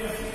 Yes.